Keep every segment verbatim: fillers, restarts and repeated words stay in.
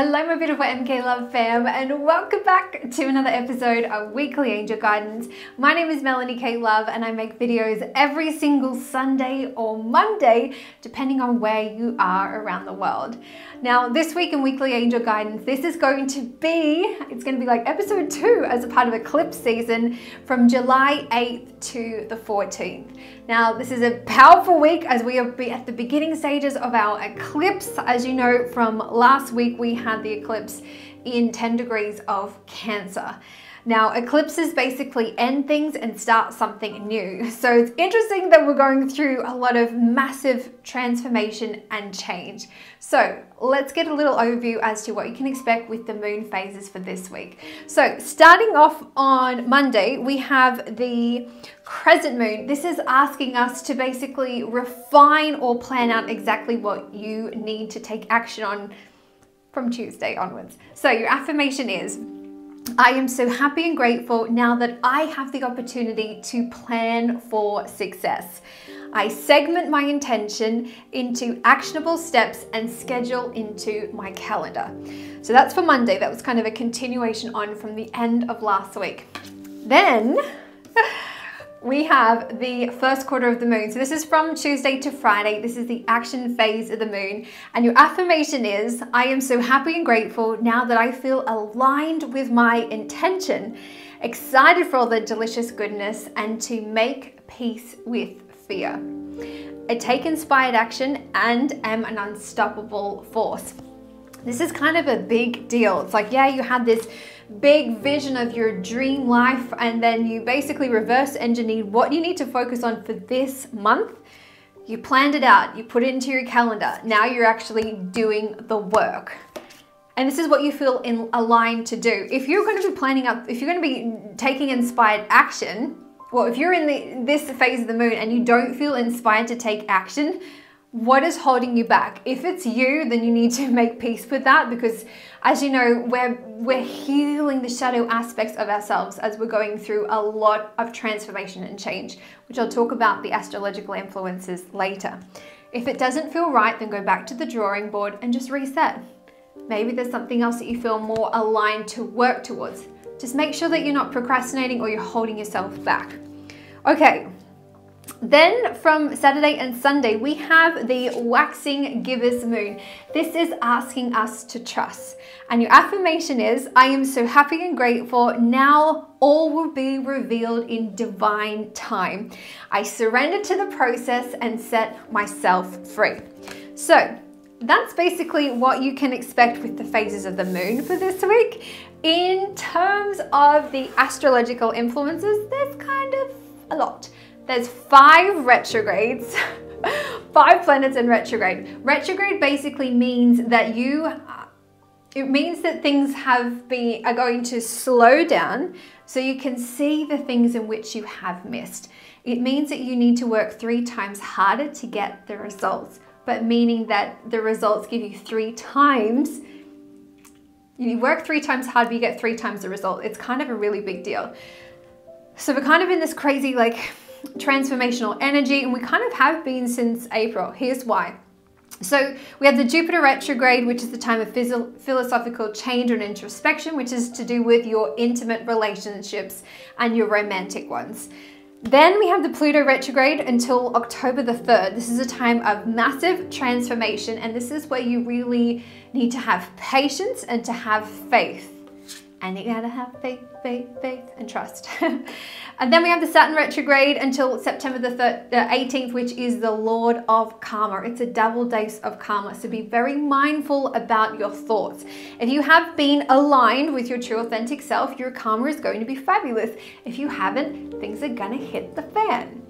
Hello my beautiful M K Love fam, and welcome back to another episode of Weekly Angel Guidance. My name is Melanie K. Love and I make videos every single Sunday or Monday depending on where you are around the world. Now this week in Weekly Angel Guidance, this is going to be, it's going to be like episode two as a part of eclipse season from July eighth to the fourteenth. Now this is a powerful week as we are at the beginning stages of our eclipse. As you know from last week, we had the eclipse in ten degrees of Cancer. Now eclipses basically end things and start something new. So it's interesting that we're going through a lot of massive transformation and change. So let's get a little overview as to what you can expect with the moon phases for this week. So starting off on Monday, we have the crescent moon. This is asking us to basically refine or plan out exactly what you need to take action on from Tuesday onwards. So your affirmation is, I am so happy and grateful now that I have the opportunity to plan for success. I segment my intention into actionable steps and schedule into my calendar. So that's for Monday. That was kind of a continuation on from the end of last week. Then we have the first quarter of the moon. So this is from Tuesday to Friday. This is the action phase of the moon. And your affirmation is, I am so happy and grateful now that I feel aligned with my intention, excited for all the delicious goodness and to make peace with fear. I take inspired action and am an unstoppable force. This is kind of a big deal. It's like, yeah, you had this big vision of your dream life and then you basically reverse engineered what you need to focus on for this month. You planned it out, you put it into your calendar. Now you're actually doing the work. And this is what you feel in aligned to do. If you're going to be planning up, if you're going to be taking inspired action, well, if you're in the, this phase of the moon and you don't feel inspired to take action, what is holding you back? If it's you, then you need to make peace with that, because as you know, we're, we're healing the shadow aspects of ourselves as we're going through a lot of transformation and change, which I'll talk about the astrological influences later. If it doesn't feel right, then go back to the drawing board and just reset. Maybe there's something else that you feel more aligned to work towards. Just make sure that you're not procrastinating or you're holding yourself back. Okay. Then from Saturday and Sunday, we have the waxing gibbous moon. This is asking us to trust. And your affirmation is, I am so happy and grateful. Now all will be revealed in divine time. I surrender to the process and set myself free. So that's basically what you can expect with the phases of the moon for this week. In terms of the astrological influences, there's kind of a lot. There's five retrogrades, five planets in retrograde. Retrograde basically means that you, it means that things have been, are going to slow down so you can see the things in which you have missed. It means that you need to work three times harder to get the results, but meaning that the results give you three times, you work three times harder, you get three times the result. It's kind of a really big deal. So we're kind of in this crazy, like, transformational energy, and we kind of have been since April. Here's why. So we have the Jupiter retrograde, which is the time of philosophical change and introspection, which is to do with your intimate relationships and your romantic ones. Then we have the Pluto retrograde until October the third. This is a time of massive transformation, and this is where you really need to have patience and to have faith. And you gotta have faith, faith, faith, and trust. And then we have the Saturn retrograde until September the eighteenth, which is the Lord of Karma. It's a double dose of karma, so be very mindful about your thoughts. If you have been aligned with your true authentic self, your karma is going to be fabulous. If you haven't, things are gonna hit the fan.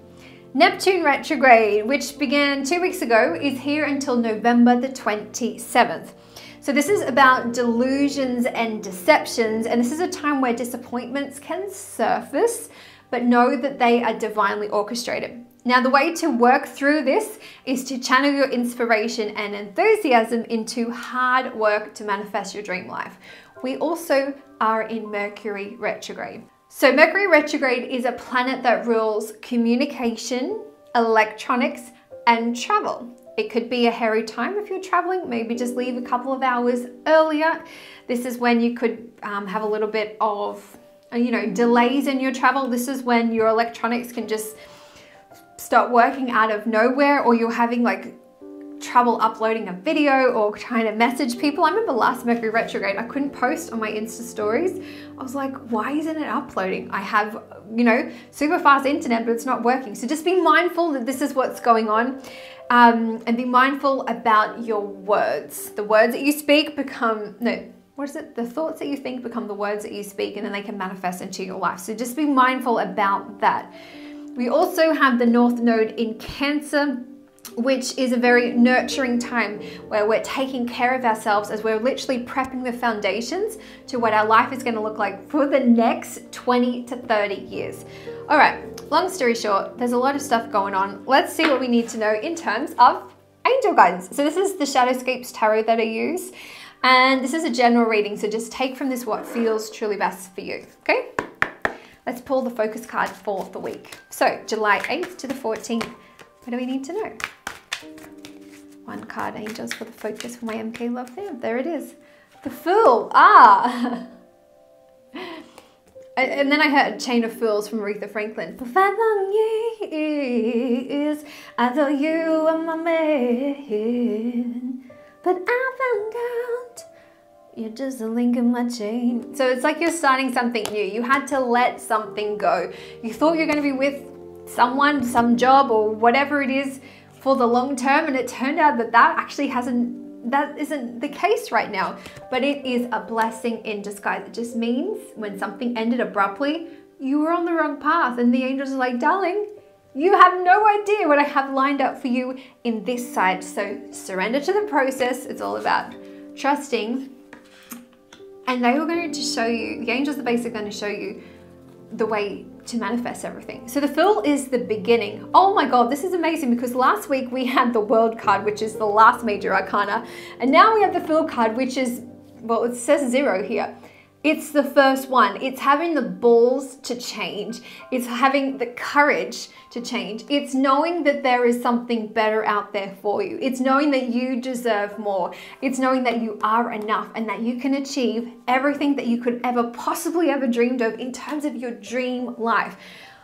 Neptune retrograde, which began two weeks ago, is here until November the twenty-seventh. So this is about delusions and deceptions, and this is a time where disappointments can surface, but know that they are divinely orchestrated. Now the way to work through this is to channel your inspiration and enthusiasm into hard work to manifest your dream life. We also are in Mercury retrograde. So Mercury retrograde is a planet that rules communication, electronics, and travel. It could be a hairy time if you're traveling. Maybe just leave a couple of hours earlier. This is when you could um, have a little bit of, you know, delays in your travel. This is when your electronics can just start working out of nowhere, or you're having like trouble uploading a video or trying to message people. I remember last Mercury retrograde, I couldn't post on my Insta stories. I was like, why isn't it uploading? I have, you know, super fast internet, but it's not working. So just be mindful that this is what's going on, um, and be mindful about your words. The words that you speak become, no, what is it? The thoughts that you think become the words that you speak, and then they can manifest into your life. So just be mindful about that. We also have the North Node in Cancer, which is a very nurturing time where we're taking care of ourselves as we're literally prepping the foundations to what our life is going to look like for the next twenty to thirty years. All right, long story short, there's a lot of stuff going on. Let's see what we need to know in terms of angel guidance. So this is the Shadowscapes Tarot that I use, and this is a general reading. So just take from this what feels truly best for you, okay? Let's pull the focus card for the week. So July eighth to the fourteenth, what do we need to know? One card, angels, for the focus for my M K Love fam. There it is. The Fool. Ah. And then I heard a chain of fools from Aretha Franklin. For five long years, I thought you were my man, but I found out you're just a link in my chain. So it's like you're starting something new. You had to let something go. You thought you're going to be with someone, some job, or whatever it is for the long term, and it turned out that that actually hasn't, that isn't the case right now. But it is a blessing in disguise. It just means when something ended abruptly, you were on the wrong path, and the angels are like, darling, you have no idea what I have lined up for you in this side. So surrender to the process. It's all about trusting, and they were going to show you, the angels are basically going to show you the way to manifest everything. So the Fool is the beginning. Oh my God, this is amazing, because last week we had the World card, which is the last major arcana. And now we have the Fool card, which is, well, it says zero here. It's the first one. It's having the balls to change. It's having the courage to change. It's knowing that there is something better out there for you. It's knowing that you deserve more. It's knowing that you are enough and that you can achieve everything that you could ever possibly ever dreamed of in terms of your dream life.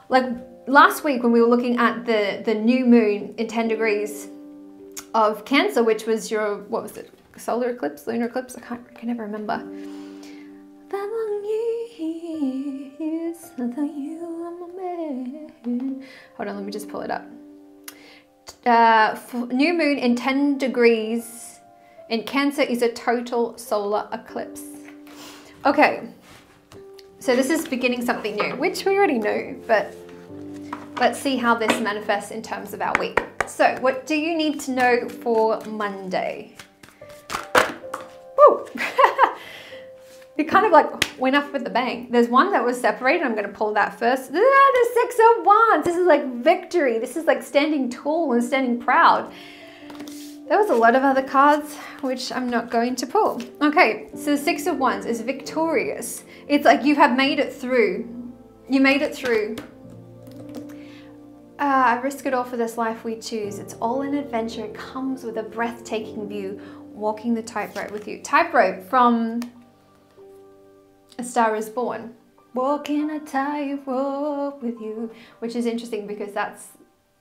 Like last week when we were looking at the, the new moon in ten degrees of Cancer, which was your, what was it? Solar eclipse, lunar eclipse? I can't, I can never remember. Hold on, let me just pull it up. Uh, new moon in ten degrees in Cancer is a total solar eclipse. Okay, so this is beginning something new, which we already knew, but let's see how this manifests in terms of our week. So what do you need to know for Monday? Woo! It kind of like went off with the bang. There's one that was separated. I'm going to pull that first. Ah, the Six of Wands. This is like victory. This is like standing tall and standing proud. There was a lot of other cards, which I'm not going to pull. Okay, so the Six of Wands is victorious. It's like you have made it through. You made it through. Uh, I risk it all for this life we choose. It's all an adventure. It comes with a breathtaking view. Walking the tightrope with you. Tightrope from A Star is Born. Walking a tightrope with you, which is interesting because that's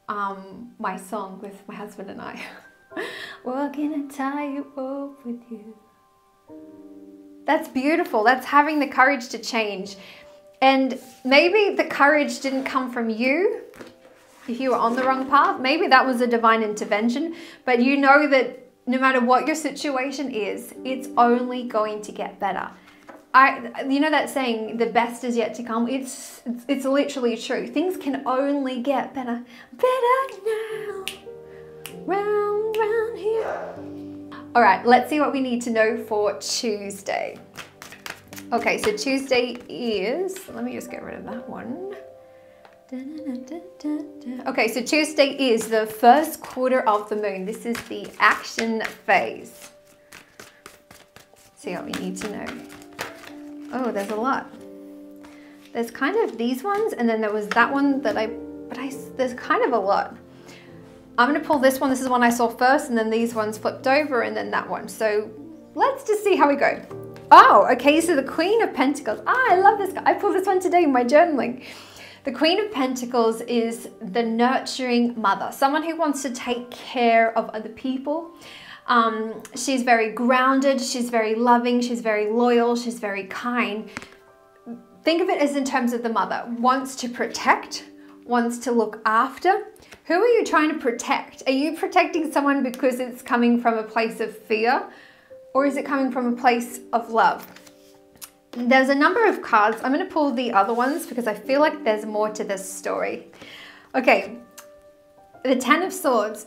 um, my song with my husband and I. Walking a tightrope with you. That's beautiful. That's having the courage to change. And maybe the courage didn't come from you if you were on the wrong path. Maybe that was a divine intervention, but you know that no matter what your situation is, it's only going to get better. I, you know that saying, the best is yet to come? It's, it's, it's literally true. Things can only get better. Better now. Round, round here. All right, let's see what we need to know for Tuesday. Okay, so Tuesday is, let me just get rid of that one. Okay, so Tuesday is the first quarter of the moon. This is the action phase. See what we need to know. Oh, there's a lot. There's kind of these ones, and then there was that one that I, but I, there's kind of a lot. I'm going to pull this one. This is the one I saw first, and then these ones flipped over, and then that one. So let's just see how we go. Oh, okay, so the Queen of Pentacles. Ah, I love this guy. I pulled this one today in my journaling. The Queen of Pentacles is the nurturing mother, someone who wants to take care of other people. Um, she's very grounded, she's very loving, she's very loyal, she's very kind. Think of it as in terms of the mother. Wants to protect, wants to look after. Who are you trying to protect? Are you protecting someone because it's coming from a place of fear? Or is it coming from a place of love? There's a number of cards. I'm going to pull the other ones because I feel like there's more to this story. Okay, the Ten of Swords.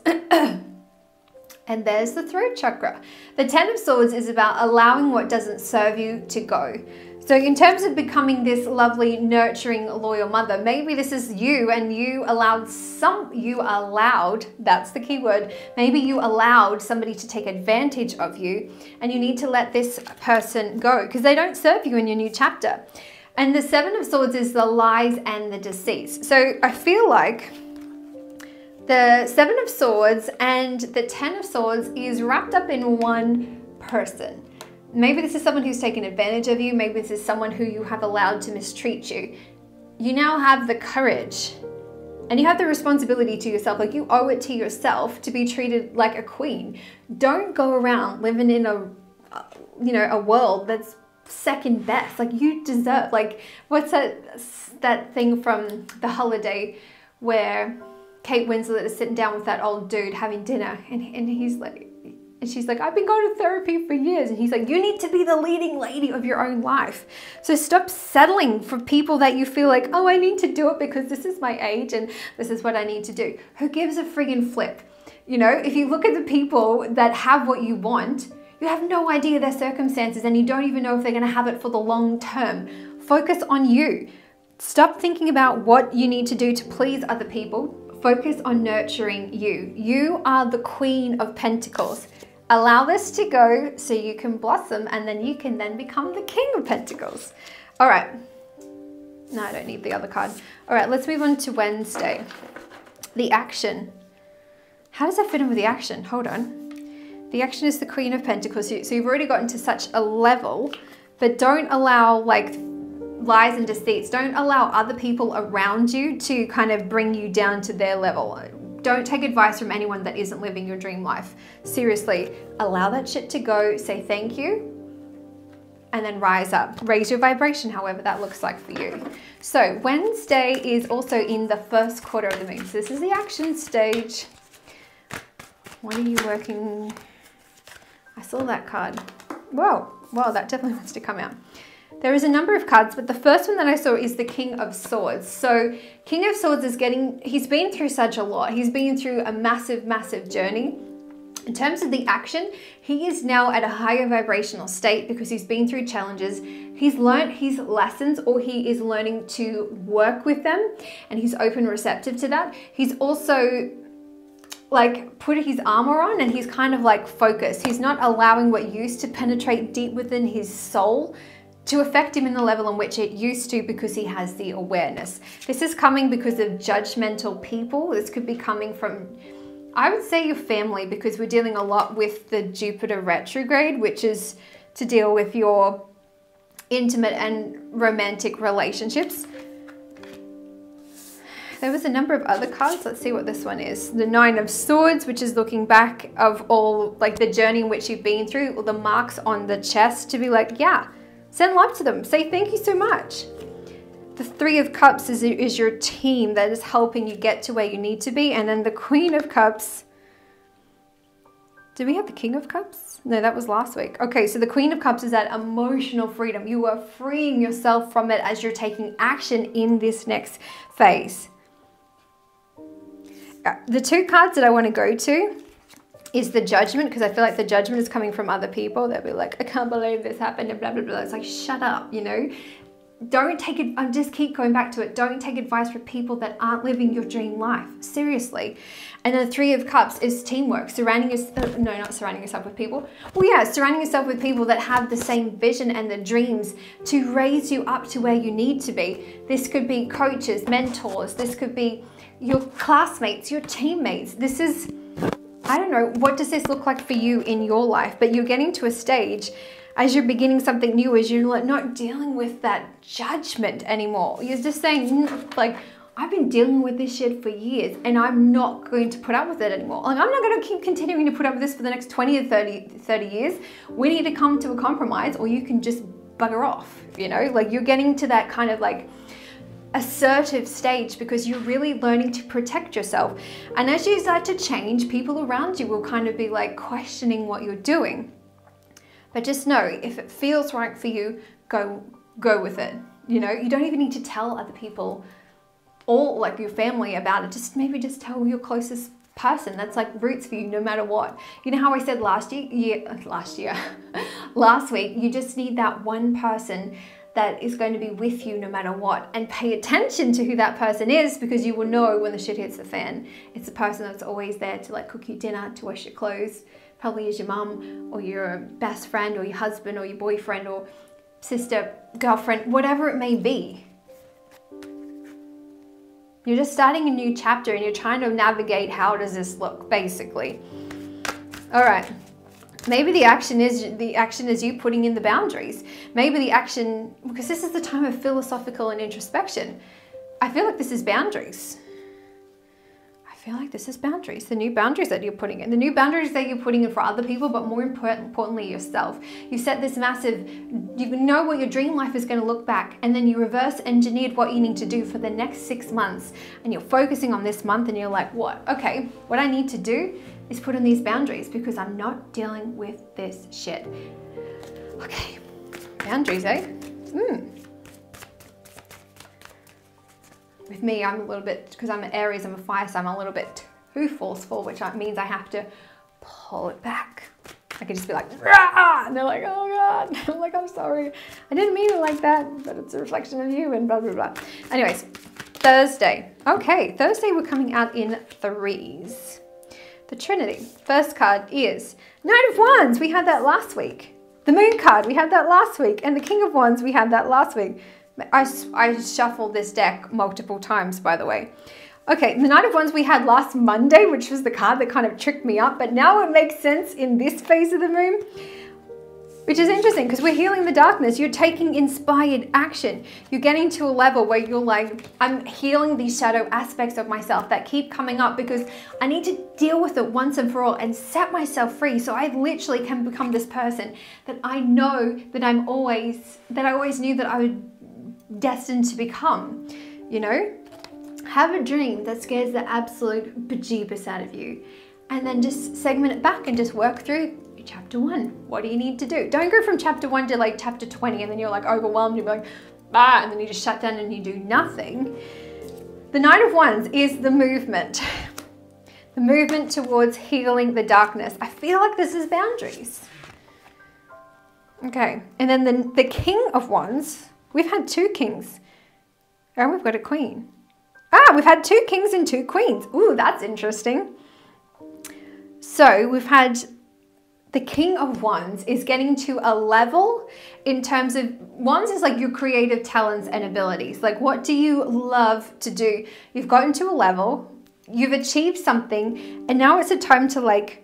And there's the throat chakra. The Ten of Swords is about allowing what doesn't serve you to go. So in terms of becoming this lovely, nurturing, loyal mother, maybe this is you and you allowed some, you allowed, that's the key word, maybe you allowed somebody to take advantage of you and you need to let this person go because they don't serve you in your new chapter. And the Seven of Swords is the lies and the deceit. So I feel like the Seven of Swords and the Ten of Swords is wrapped up in one person. Maybe this is someone who's taken advantage of you. Maybe this is someone who you have allowed to mistreat you. You now have the courage and you have the responsibility to yourself. Like, you owe it to yourself to be treated like a queen. Don't go around living in a, you know, a world that's second best. Like, you deserve, like, what's that, that thing from The Holiday where Kate Winslet is sitting down with that old dude having dinner and, and he's like, and she's like, I've been going to therapy for years. And he's like, you need to be the leading lady of your own life. So stop settling for people that you feel like, oh, I need to do it because this is my age and this is what I need to do. Who gives a friggin' flip? You know, if you look at the people that have what you want, you have no idea their circumstances and you don't even know if they're gonna have it for the long term. Focus on you. Stop thinking about what you need to do to please other people. Focus on nurturing you. You are the Queen of Pentacles. Allow this to go so you can blossom and then you can then become the King of Pentacles. All right. No, I don't need the other card. All right, let's move on to Wednesday. The action. How does that fit in with the action? Hold on. The action is the Queen of Pentacles. So you've already gotten to such a level, but don't allow like lies and deceits. Don't allow other people around you to kind of bring you down to their level. Don't take advice from anyone that isn't living your dream life. Seriously, allow that shit to go, say thank you, and then rise up. Raise your vibration, however that looks like for you. So Wednesday is also in the first quarter of the moon. So this is the action stage. What are you working? I saw that card. Whoa, wow, that definitely wants to come out. There is a number of cards, but the first one that I saw is the King of Swords. So King of Swords is getting, he's been through such a lot. He's been through a massive, massive journey. In terms of the action, he is now at a higher vibrational state because he's been through challenges. He's learned his lessons, or he is learning to work with them, and he's open, receptive to that. He's also like put his armor on and he's kind of like focused. He's not allowing what used to penetrate deep within his soul to affect him in the level in which it used to, because he has the awareness. This is coming because of judgmental people. This could be coming from, I would say, your family, because we're dealing a lot with the Jupiter retrograde, which is to deal with your intimate and romantic relationships. There was a number of other cards. Let's see what this one is. The Nine of Swords, which is looking back of all, like the journey in which you've been through, or the marks on the chest to be like, yeah, send love to them. Say thank you so much. The Three of Cups is, is your team that is helping you get to where you need to be. And then the Queen of Cups. Do we have the King of Cups? No, that was last week. Okay, so the Queen of Cups is that emotional freedom. You are freeing yourself from it as you're taking action in this next phase. The two cards that I want to go to is the Judgment, because I feel like the Judgment is coming from other people. They'll be like, I can't believe this happened, and blah, blah, blah. It's like, shut up, you know? Don't take it, I just keep going back to it. Don't take advice from people that aren't living your dream life, seriously. And the Three of Cups is teamwork, surrounding yourself, no, not surrounding yourself with people. Well, yeah, surrounding yourself with people that have the same vision and the dreams to raise you up to where you need to be. This could be coaches, mentors, this could be your classmates, your teammates. This is, I don't know, what does this look like for you in your life? But you're getting to a stage as you're beginning something new, as you're not dealing with that judgment anymore. You're just saying, like, I've been dealing with this shit for years and I'm not going to put up with it anymore. Like, I'm not going to keep continuing to put up with this for the next twenty or thirty years. We need to come to a compromise, or you can just bugger off, you know? Like, you're getting to that kind of like assertive stage because you're really learning to protect yourself. And as you start to change, people around you will kind of be like questioning what you're doing. But just know, if it feels right for you, go, go with it. You know, you don't even need to tell other people or like your family about it. Just maybe just tell your closest person that's like roots for you, no matter what. You know how I said last year, yeah, last year, last week, you just need that one person that is going to be with you no matter what, and pay attention to who that person is, because you will know when the shit hits the fan. It's the person that's always there to like cook you dinner, to wash your clothes, probably is your mum or your best friend or your husband or your boyfriend or sister, girlfriend, whatever it may be. You're just starting a new chapter and you're trying to navigate how does this look, basically. All right. Maybe the action is the action is you putting in the boundaries. Maybe the action, because this is the time of philosophical and introspection. I feel like this is boundaries. I feel like this is boundaries, the new boundaries that you're putting in, the new boundaries that you're putting in for other people, but more importantly yourself. You set this massive, you know what your dream life is going to look back, and then you reverse engineered what you need to do for the next six months. And you're focusing on this month and you're like, what? Okay, what I need to do is put in these boundaries because I'm not dealing with this shit. Okay, boundaries, eh? Mm. With me, I'm a little bit, because I'm an Aries, I'm a fire, so I'm a little bit too forceful, which means I have to pull it back. I could just be like, rah! And they're like, oh God, I'm like, I'm sorry. I didn't mean it like that, but it's a reflection of you and blah, blah, blah. Anyways, Thursday. Okay, Thursday we're coming out in threes. The Trinity. First card is Knight of Wands. We had that last week. The Moon card. We had that last week. And the King of Wands. We had that last week. I, I shuffled this deck multiple times, by the way. Okay, the Knight of Wands we had last Monday, which was the card that kind of tricked me up. But now it makes sense in this phase of the moon, which is interesting because we're healing the darkness. You're taking inspired action. You're getting to a level where you're like, I'm healing these shadow aspects of myself that keep coming up because I need to deal with it once and for all and set myself free so I literally can become this person that I know that I'm always, that I always knew that I was destined to become, you know? Have a dream that scares the absolute bejeebus out of you, and then just segment it back and just work through chapter one. What do you need to do? Don't go from chapter one to like chapter twenty and then you're like overwhelmed, you're like, ah, and then you just shut down and you do nothing. The Knight of Wands is the movement. The movement towards healing the darkness. I feel like this is boundaries. Okay, and then the, the King of Wands, we've had two kings and we've got a queen. Ah, we've had two kings and two queens. Ooh, that's interesting. So we've had the King of Wands is getting to a level in terms of, Wands is like your creative talents and abilities. Like, what do you love to do? You've gotten to a level, you've achieved something, and now it's a time to like,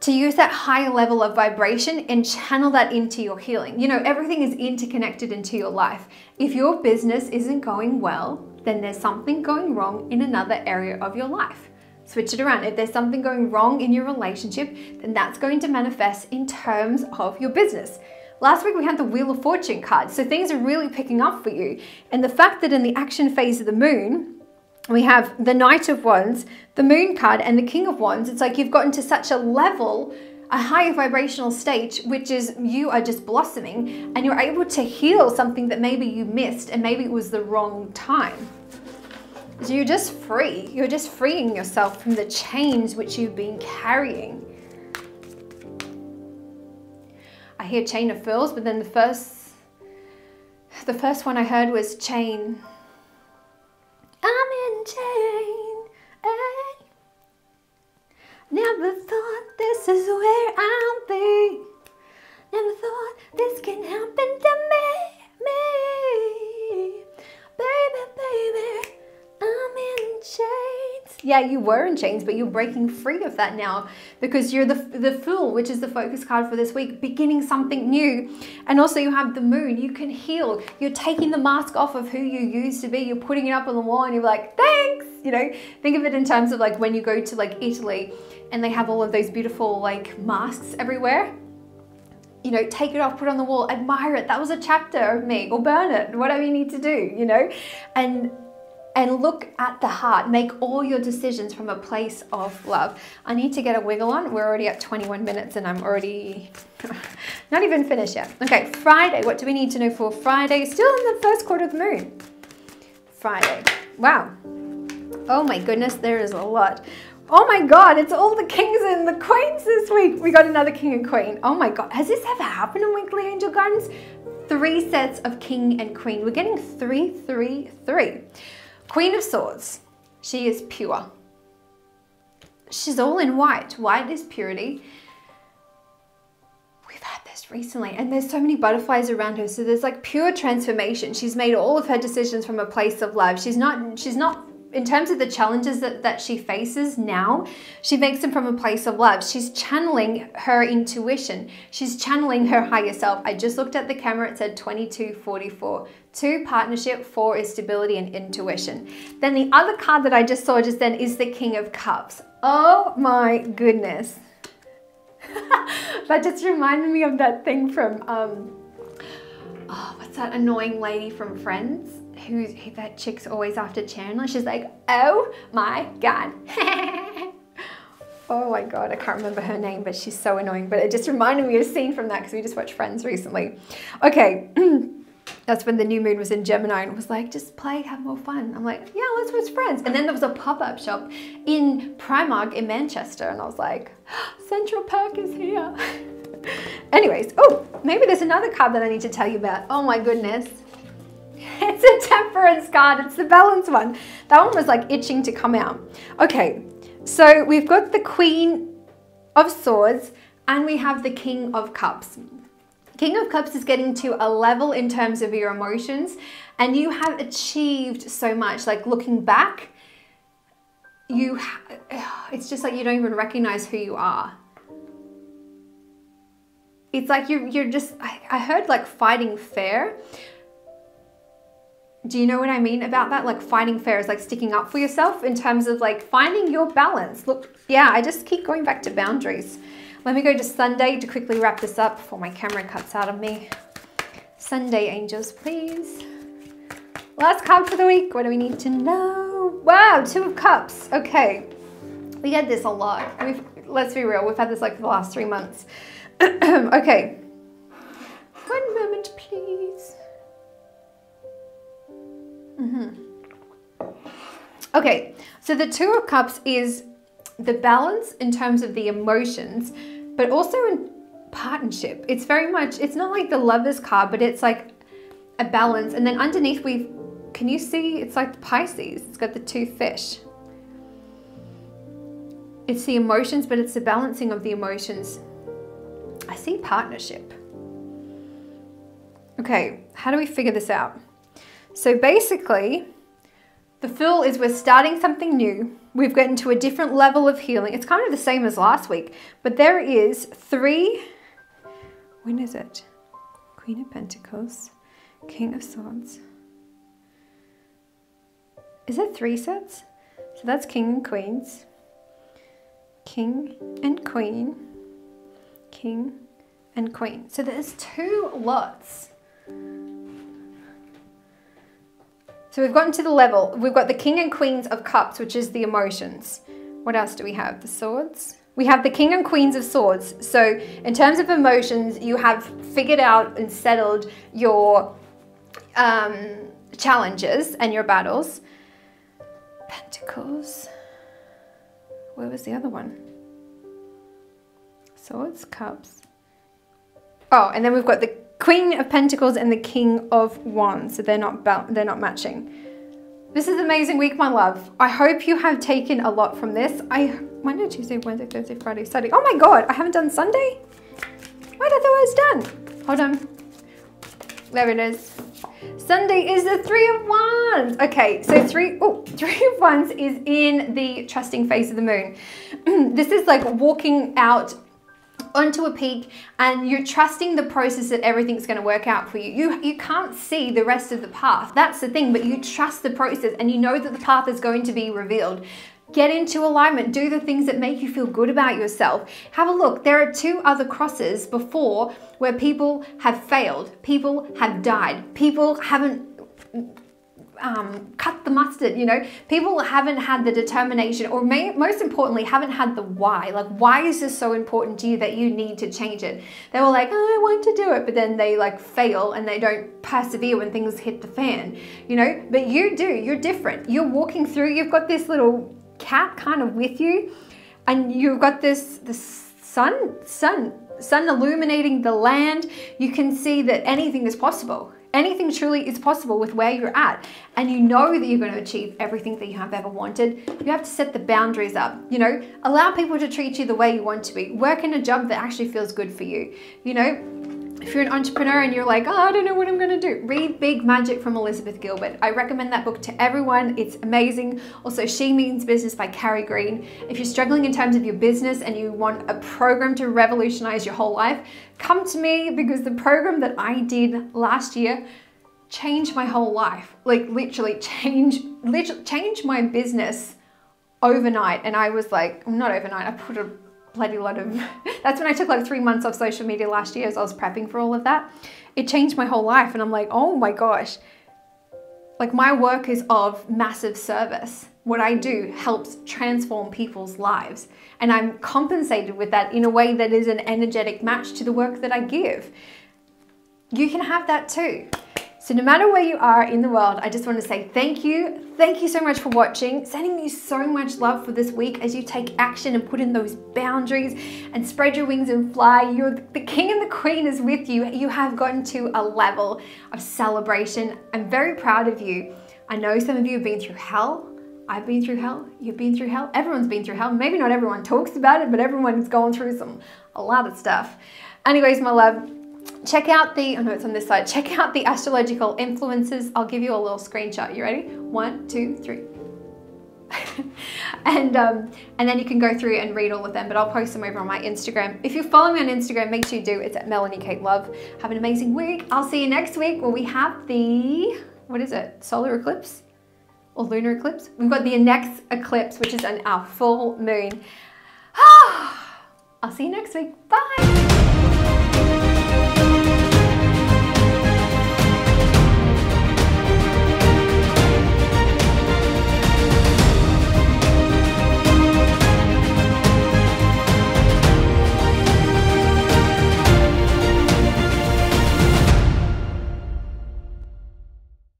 to use that higher level of vibration and channel that into your healing. You know, everything is interconnected into your life. If your business isn't going well, then there's something going wrong in another area of your life. Switch it around. If there's something going wrong in your relationship, then that's going to manifest in terms of your business. Last week we had the Wheel of Fortune card, so things are really picking up for you. And the fact that in the action phase of the moon, we have the Knight of Wands, the Moon card, and the King of Wands, it's like you've gotten to such a level, a higher vibrational state, which is you are just blossoming, and you're able to heal something that maybe you missed, and maybe it was the wrong time. So you're just free. You're just freeing yourself from the chains which you've been carrying. I hear chain of fills, but then the first, the first one I heard was chain. I'm in chain. I never thought this is where I'll be. Never thought this can happen to me, me, baby, baby. I'm in yeah, you were in chains, but you're breaking free of that now, because you're the, the Fool, which is the focus card for this week, beginning something new. And also you have the Moon. You can heal. You're taking the mask off of who you used to be. You're putting it up on the wall and you're like, thanks. You know, think of it in terms of like when you go to like Italy and they have all of those beautiful like masks everywhere. You know, take it off, put it on the wall, admire it. That was a chapter of me, or burn it, whatever you need to do, you know, and and look at the heart. Make all your decisions from a place of love. I need to get a wiggle on. We're already at twenty-one minutes and I'm already not even finished yet. Okay, Friday. What do we need to know for Friday? Still in the first quarter of the moon. Friday. Wow. Oh my goodness, there is a lot. Oh my God, it's all the kings and the queens this week. We got another king and queen. Oh my God, has this ever happened in Weekly Angel Guidance? Three sets of king and queen. We're getting three, three, three. Queen of Swords, she is pure. She's all in white. White is purity. We've had this recently, and there's so many butterflies around her. So there's like pure transformation. She's made all of her decisions from a place of love. She's not, she's not, in terms of the challenges that, that she faces now, she makes them from a place of love. She's channeling her intuition. She's channeling her higher self. I just looked at the camera, it said twenty-two forty-four. Two, partnership. Four is stability and intuition. Then the other card that I just saw just then is the King of Cups. Oh my goodness. That just reminded me of that thing from, um, oh, what's that annoying lady from Friends? Who's who, that chick's always after Chandler. She's like, oh my God. Oh my God, I can't remember her name, but she's so annoying. But it just reminded me of a scene from that because we just watched Friends recently. Okay, that's when the new moon was in Gemini and was like, just play, have more fun. I'm like, yeah, let's watch Friends. And then there was a pop-up shop in Primark in Manchester. And I was like, Central Park is here. Anyways, oh, maybe there's another card that I need to tell you about. Oh my goodness. It's a temperance card. It's the balance one. That one was like itching to come out. Okay, so we've got the Queen of Swords and we have the King of Cups. King of Cups is getting to a level in terms of your emotions, and you have achieved so much. Like looking back, you it's just like you don't even recognize who you are. It's like you're, you're just, I, I heard like fighting fair. Do you know what I mean about that? Like fighting fair is like sticking up for yourself in terms of like finding your balance. Look, yeah, I just keep going back to boundaries. Let me go to Sunday to quickly wrap this up before my camera cuts out of me. Sunday, angels, please. Last card for the week. What do we need to know? Wow, Two of Cups. Okay. We had this a lot. We've, let's be real. We've had this like for the last three months. Okay. One moment, please. Mm-hmm. Okay, so the Two of Cups is the balance in terms of the emotions, but also in partnership. It's very much, it's not like the Lover's card, but it's like a balance. And then underneath we've, can you see? It's like the Pisces. It's got the two fish. It's the emotions, but it's the balancing of the emotions. I see partnership. Okay, how do we figure this out? So basically, the Fool is we're starting something new. We've gotten to a different level of healing. It's kind of the same as last week, but there is three, when is it? Queen of Pentacles, King of Swords. Is it three sets? So that's King and Queens, King and Queen, King and Queen. So there's two lots. So we've gotten to the level, we've got the King and Queens of Cups, which is the emotions. What else do we have? The Swords? We have the King and Queens of Swords. So in terms of emotions, you have figured out and settled your um, challenges and your battles. Pentacles. Where was the other one? Swords, Cups. Oh, and then we've got the Queen of Pentacles and the King of Wands. So they're not, they're not matching. This is an amazing week, my love. I hope you have taken a lot from this. I Monday, Tuesday, Wednesday, Thursday, Friday, Saturday. Oh my God, I haven't done Sunday. What, I thought I was done. Hold on. There it is. Sunday is the Three of Wands. Okay, so three, oh, Three of Wands is in the trusting phase of the moon. This is like walking out onto a peak and you're trusting the process that everything's going to work out for you. You you can't see the rest of the path. That's the thing, but you trust the process and you know that the path is going to be revealed. Get into alignment, do the things that make you feel good about yourself. Have a look, there are two other crosses before where people have failed, people have died, people haven't um, cut the mustard, you know, people haven't had the determination or may, most importantly, haven't had the why. Like, why is this so important to you that you need to change it? They were like, oh, I want to do it, but then they like fail and they don't persevere when things hit the fan, you know, but you do, you're different. You're walking through, you've got this little cat kind of with you, and you've got this the sun sun sun illuminating the land. You can see that anything is possible, anything truly is possible with where you're at, and you know that you're going to achieve everything that you have ever wanted. You have to set the boundaries up, you know, allow people to treat you the way you want to be, work in a job that actually feels good for you, you know. If you're an entrepreneur and you're like, oh, I don't know what I'm gonna do, read Big Magic from Elizabeth Gilbert. I recommend that book to everyone. It's amazing. Also, She Means Business by Carrie Green. If you're struggling in terms of your business and you want a program to revolutionize your whole life, come to me, because the program that I did last year changed my whole life. Like literally change, literally change my business overnight. And I was like, not overnight, I put a bloody lot of, that's when I took like three months off social media last year as I was prepping for all of that. It changed my whole life and I'm like, oh my gosh, like my work is of massive service. What I do helps transform people's lives and I'm compensated with that in a way that is an energetic match to the work that I give. You can have that too. So no matter where you are in the world, I just want to say thank you. Thank you so much for watching. Sending you so much love for this week as you take action and put in those boundaries and spread your wings and fly. You're the king and the queen is with you. You have gotten to a level of celebration. I'm very proud of you. I know some of you have been through hell. I've been through hell. You've been through hell. Everyone's been through hell. Maybe not everyone talks about it, but everyone's gone through some, a lot of stuff. Anyways, my love. Check out the, oh no, it's on this side. Check out the astrological influences. I'll give you a little screenshot. You ready? One, two, three. and um, and then you can go through and read all of them, but I'll post them over on my Instagram. If you follow me on Instagram, make sure you do. It's at Melanie K. Love. Have an amazing week. I'll see you next week where we have the, what is it? Solar eclipse or lunar eclipse? We've got the next eclipse, which is on our full moon. I'll see you next week. Bye.